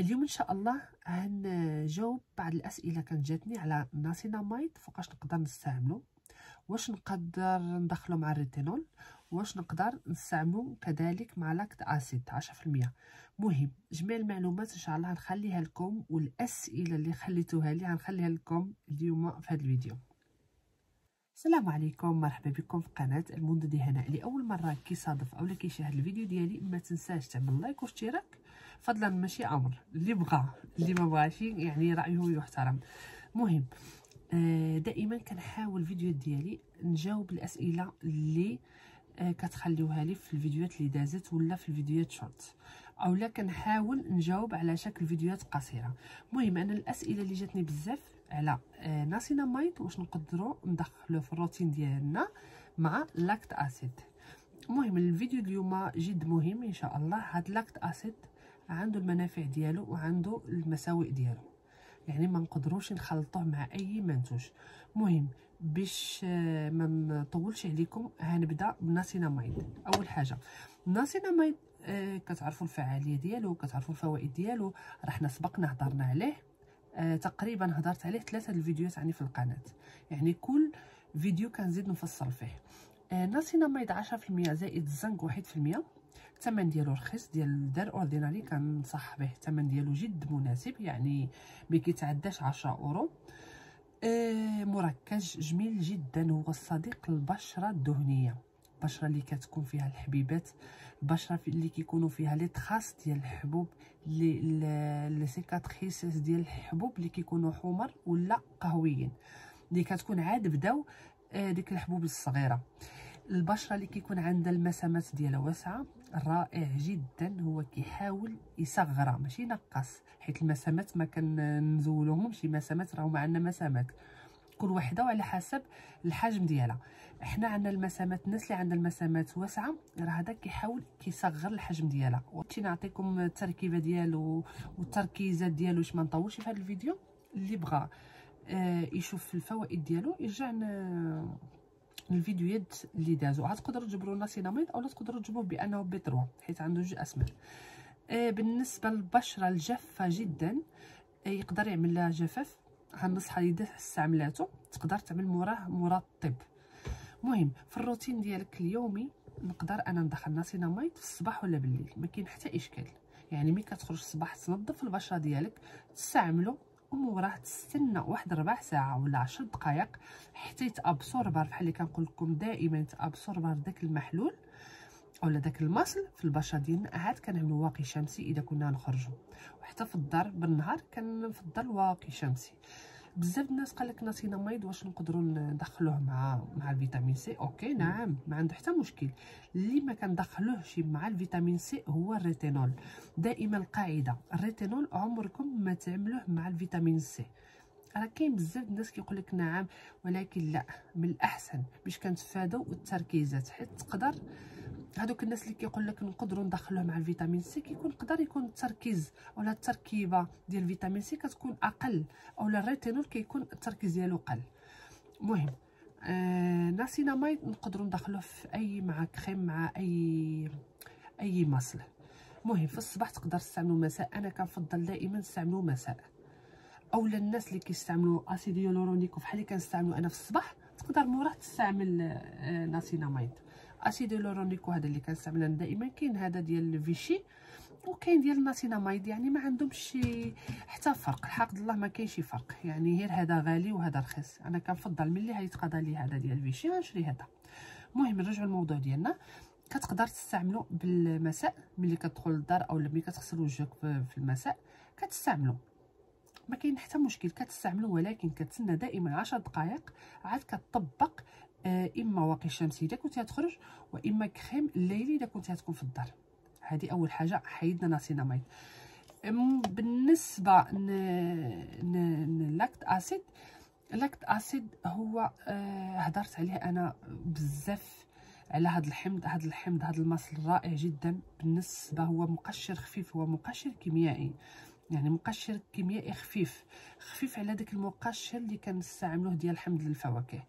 اليوم ان شاء الله هنجاوب بعض الاسئله كانت جاتني على الناسيناميد، فوقاش نقدر نستعمله، واش نقدر ندخله مع الريتينول، واش نقدر نستعمله كذلك مع لاكت اسيد 10%. مهم جميع المعلومات ان شاء الله غنخليها لكم، والاسئله اللي خليتوها لي غنخليها لكم اليوم في هذا الفيديو. السلام عليكم، مرحبا بكم في قناه المنضدة هناء. لاول مره كيصادف اولا كيشاهد الفيديو ديالي، ما تنساش تعمل لايك واشتراك، فضلا ماشي امر، اللي بغى اللي ما بغاش يعني رايه يحترم. مهم دائما كنحاول الفيديوهات ديالي نجاوب الاسئله اللي كتخليوها لي في الفيديوهات اللي دازت ولا في الفيديوهات شورت، اولا كنحاول نجاوب على شكل فيديوهات قصيره. مهم انا الاسئله اللي جاتني بزاف على ناسيناميد، واش نقدروا ندخلو في الروتين ديالنا مع لاكت اسيد. المهم الفيديو اليوم جد مهم ان شاء الله. هاد لاكت اسيد عنده المنافع ديالو وعنده المساوئ ديالو، يعني ما نقدروش نخلطوه مع اي منتوج. مهم باش ما نطولش عليكم هنبدا بالناسيناميد. اول حاجه الناسيناميد كتعرفوا الفعاليه ديالو، كتعرفوا الفوائد ديالو، راه حنا سبقنا هضرنا عليه، تقريبا هضرت عليه 3 الفيديوهات يعني في القناه، يعني كل فيديو كنزيد نفصل فيه. ناسيناميد 10% زائد الزنك 1%، الثمن ديالو رخيص، ديال الدار اورديناري كنصح به، الثمن ديالو جد مناسب يعني ما كيتعداش 10 اورو. مركز جميل جدا، هو الصديق للبشره الدهنيه، البشره اللي كتكون فيها الحبيبات، البشره اللي كيكونوا فيها لي تراس ديال الحبوب، لي سيكاتريس ديال الحبوب اللي كيكونوا حمر ولا قهويين، اللي كتكون عاد بداو ديك الحبوب الصغيره، البشره اللي كيكون عندها المسامات ديالها واسعه. رائع جدا، هو كيحاول يصغرها ماشي نقص، حيت المسامات ما كنزولوهمش، شي مسامات راهو عندنا مسامات كل وحده وعلى حسب الحجم ديالها. حنا عندنا المسامات، الناس اللي عندها المسامات واسعه راه هذا كيحاول كيصغر الحجم ديالها. وغادي نعطيكم التركيبه ديالو والتركيزات ديالو باش ما نطولش في هذا الفيديو. اللي بغى يشوف الفوائد ديالو يرجع الفيديوهات اللي دازو. عاد تقدروا تجبروا ناسيناميد اولا تقدروا تجبوه بانه بي 3 حيت عنده 2 اسماء. بالنسبه للبشره الجافه جدا، يقدر يعمل لها جفاف، هنصح اللي استعملاته تقدر تعمل موراه مرطب. مهم في الروتين ديالك اليومي نقدر انا ندخل ناسيناميد في الصباح ولا بالليل، ما كاين حتى اشكال، يعني ملي كتخرج الصباح تنظف البشره ديالك تستعمله، وموراه تستنى واحد 1/4 ساعه ولا 10 دقائق حتى يتابسوربر، بحال اللي كنقول لكم دائما يتابسوربر داك المحلول اولا داك المصل في البشره ديالنا. عاد كنعملو واقي شمسي اذا كنا نخرجوا، وحتى في الدار بالنهار كنفضل واقي شمسي. بزاف الناس قال لك ناسيناميد واش نقدروا ندخلوه مع الفيتامين سي؟ اوكي نعم، ما عنده حتى مشكل. اللي ما كندخلوهش مع الفيتامين سي هو الريتينول. دائما القاعده الريتينول عمركم ما تعملوه مع الفيتامين سي. راه كاين بزاف الناس كيقول لك نعم، ولكن لا، من الاحسن باش كنتفاداو التركيزات، حيت تقدر هادوك الناس اللي كيقول لك نقدروا ندخلوه مع الفيتامين سي كيكون يقدر يكون التركيز ولا التركيبه ديال الفيتامين سي كتكون اقل، اولا الريتينول كيكون التركيز ديالو قل. مهم ناسيناميد نقدروا ندخلوه في اي مع كريم، مع اي مصل. مهم في الصباح تقدر تستعملو مساء، انا كنفضل دائما نستعملو مساء، اولا الناس اللي كيستعملوا اسيد هيالورونيك بحال اللي كنستعملو انا في الصباح تقدر موراه تستعمل ناسيناميد. اسيد هيالورونيك هذا اللي كنستعملو دائما، كاين هذا ديال فيشي وكاين ديال ناسيناميد، يعني ما عندهمش شي حتى فرق، الحق الله ما كاين شي فرق، يعني غير هذا غالي وهذا رخيص. انا كنفضل ملي غيتقضى لي هذا ديال فيشي غنشري هذا. المهم نرجعوا للموضوع ديالنا. كتقدر تستعملو بالمساء ملي كتدخل للدار اولا ملي كتغسل وجهك في المساء كتستعملو، ما كاين حتى مشكل كتستعملو، ولكن كتسنى دائما 10 دقائق عاد كتطبق اما واقي الشمسي اذا كنتي تخرج، واما كريم الليلي اذا كنتي تكون في الدار. هذه اول حاجه حيدنا ناسيناميد. بالنسبه لاكت اسيد، لاكت اسيد هو هضرت عليه انا بزاف على هذا الحمض، هذا المصل رائع جدا. بالنسبه هو مقشر خفيف، هو مقشر كيميائي، يعني مقشر كيميائي خفيف على داك المقشر اللي كنستعملوه ديال الحمض للفواكه،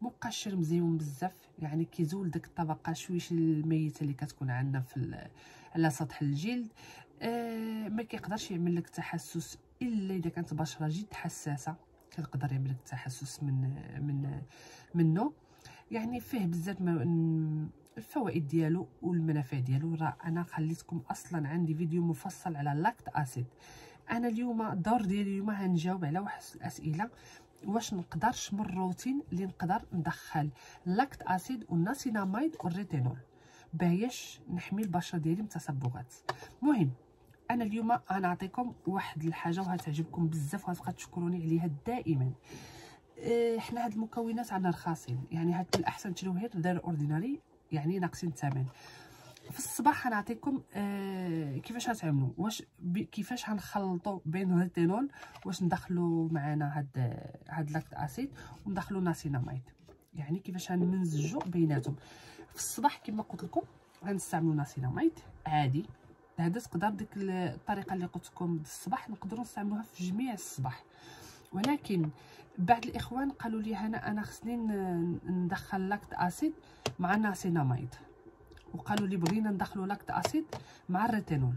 مقشر مزيون بزاف، يعني كيزول داك الطبقه شويش الميته اللي كتكون عندنا على سطح الجلد، ما كيقدرش يعمل لك تحسس الا اذا كانت بشره جد حساسه، كتقدر يعمل لك تحسس منه. يعني فيه بزاف الفوائد ديالو والمنافع ديالو. راه انا خليتكم اصلا عندي فيديو مفصل على اللاكت اسيد. انا اليوم الدور ديالي اليوم غنجاوب على واحد الاسئله، واش نقدرش من الروتين اللي نقدر ندخل اللاكت اسيد والناسيناميد والريتينول باش نحمي البشره ديالي من تصبغات. المهم انا اليوم غنعطيكم واحد الحاجه وغتعجبكم بزاف وغتبقى تشكروني عليها دائما. حنا هاد المكونات عندنا رخاصين، يعني هاد الاحسن تشريو غير دار اورديناري، يعني ناقصين الثمن. في الصباح غنعطيكم كيفاش غتعملوا، واش كيفاش غنخلطوا بين ريتينول، واش ندخلوا معنا هاد لاكت اسيد وندخلوا ناسيناميد، يعني كيفاش غنمزجوا بيناتهم. في الصباح كما قلت لكم غنستعملوا ناسيناميد عادي. هذا تقدر ديك الطريقه اللي قلت لكم الصباح نقدروا نستعملوها في جميع الصباح، ولكن بعض الاخوان قالوا لي هنا انا خصني ندخل لاكت اسيد مع ناسيناميد، وقالوا لي بغينا ندخلوا لاكت اسيد مع الريتينول.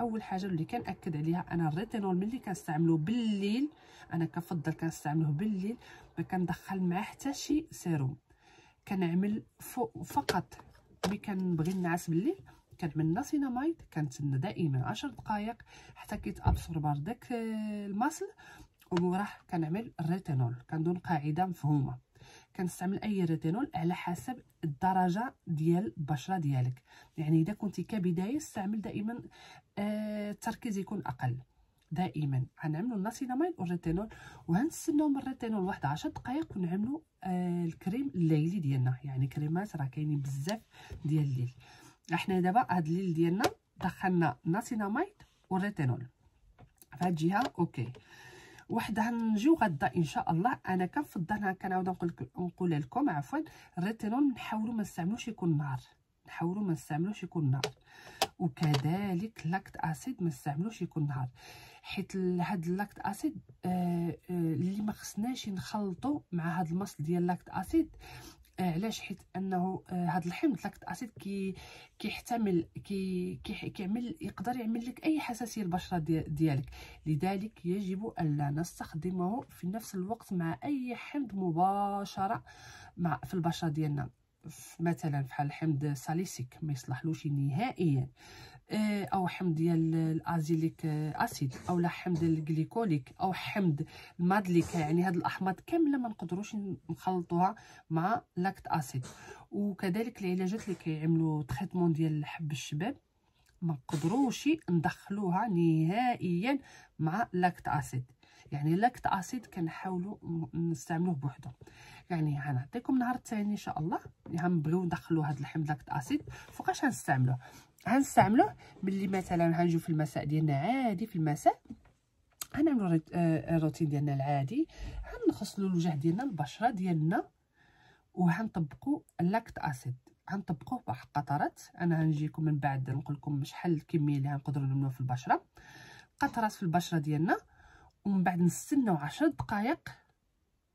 اول حاجه اللي كنأكد عليها انا الريتينول ملي كنستعملو بالليل، انا كنفضل كنستعملوه بالليل، ما كندخل معاه حتى شي سيروم. كنعمل فقط ملي كنبغي نعس بالليل كنعمل ناسيناميد، كنتسنى دائما 10 دقائق حتى كيتابسوربار داك الماصل، وموراه كنعمل الريتينول. كندون قاعده مفهومه، كنستعمل اي ريتينول على حسب الدرجه ديال البشره ديالك. يعني اذا كنتي كبدايه استعمل دائما، التركيز يكون اقل. دائما غنعملوا الناسيناميد والريتينول وغنستناو من الريتينول واحد 10 دقائق ونعملوا الكريم الليلي ديالنا. يعني كريمات راه كاينين بزاف ديال الليل. احنا دابا هاد الليل ديالنا دخلنا ناسيناميد والريتينول فهاد الجهه اوكي. وحده نجيو غدا ان شاء الله. انا كنفضلها، كنعاود نقول لكم عفوا، الريتينول نحاولوا ما نستعملوش يكون نهار، نحاولوا ما نستعملوش يكون نهار، وكذلك لاكت اسيد ما نستعملوش يكون نهار، حيت هاد اللاكت اسيد اللي ما خصناش نخلطوا مع هاد المصل ديال لاكت اسيد. علاش؟ حيت انه هاد الحمض لاكت اسيد كيحتمل كيعمل يقدر يعمل لك اي حساسيه البشره ديالك، لذلك يجب الا نستخدمه في نفس الوقت مع اي حمض مباشره في البشره ديالنا. مثلا بحال حمض ساليسيك ما يصلحلوش نهائيا، او حمض ديال الازيليك اسيد، او لا حمض الجليكوليك، او حمض المادليكا. يعني هاد الاحماض كامله ما نقدروش نخلطوها مع لاكت اسيد. وكذلك العلاجات اللي كيعملوا تريتمون ديال حب الشباب ما نقدروش ندخلوها نهائيا مع لاكت اسيد. يعني لاكت اسيد كنحاولوا نستعملوه بوحدو. يعني غنعطيكم نهار الثاني ان شاء الله غنبغيو ندخلوا هاد الحمض لاكت اسيد. فوقاش غنستعملوه؟ ملي مثلا غنجيو في المساء ديالنا عادي، في المساء غنعملوا الروتين ديالنا العادي، غنغسلوا الوجه ديالنا البشره ديالنا وغنطبقوا اللاكت اسيد، غنطبقوه بواحد القطرات. انا غنجيكم من بعد نقول لكم شحال الكميه اللي غنقدروا نملوها في البشره، قطرات في البشره ديالنا، ومن بعد نستناو 10 دقائق،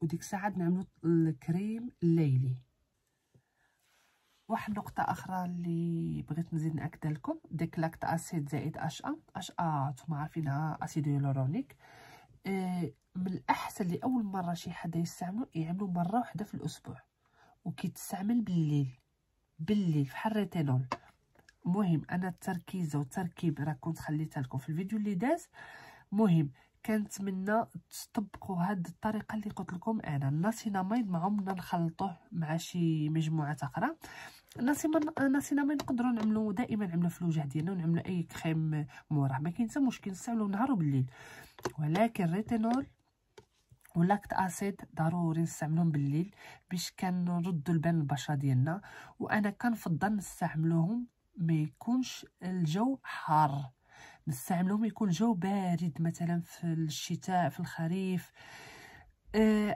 وديك الساعه نعملوا الكريم الليلي. واحد نقطه اخرى اللي بغيت نزيد ناكد لكم، ديك لاكت اسيد زائد اش ا نتوما عارفينها اسيد هيالورونيك. من الاحسن لاول مره شي حدا يعملوا مره واحده في الاسبوع، وكيتستعمل بالليل بحال الريتينول. مهم انا التركيز والتركيب راه كنت خليتها لكم في الفيديو اللي داز. مهم كنتمنى تطبقوا هاد الطريقه اللي قلت لكم انا. الناسيناميد ما عمرنا نخلطوه مع شي مجموعه اخرى. الناسيناميد نقدروا نعملوا دائما، نعملوا في الوجه ديالنا ونعملوا اي كريم موراه، ما كاين حتى مشكل، نستعملوه نهار وبالليل. ولكن الريتينول ولاكت اسيد ضروري نستعملوهم بالليل باش كنردوا البان البشره ديالنا. وانا كنفضل نستعملوهم ما يكونش الجو حار، نستعملوهم يكون جو بارد، مثلا في الشتاء في الخريف.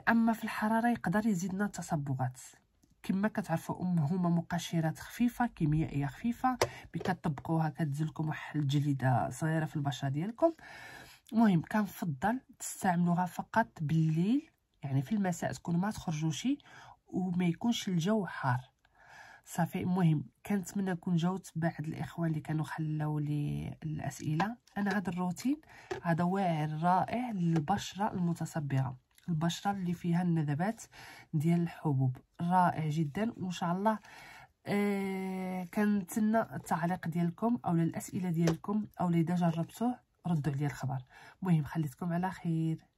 اما في الحراره يقدر يزيدنا التصبغات. كما كتعرفوا هما مقشرات خفيفه كيميائيه خفيفه، ملي كتطبقوها كتزلكم واحد الجليده صغيره في البشره ديالكم. المهم كنفضل تستعملوها فقط بالليل، يعني في المساء تكونوا ما تخرجوش وما يكونش الجو حار. صافي. المهم كنتمنى نكون جاوبت بعض الاخوان اللي كانوا خلاو لي الاسئله. انا هذا الروتين هذا واعر رائع للبشره المتصبغه، البشره اللي فيها الندبات ديال الحبوب، رائع جدا. وان شاء الله كنتمنى التعليق ديالكم او الاسئله ديالكم، او اللي ديجا جربتوه ردوا عليا الخبر. المهم خليتكم على خير.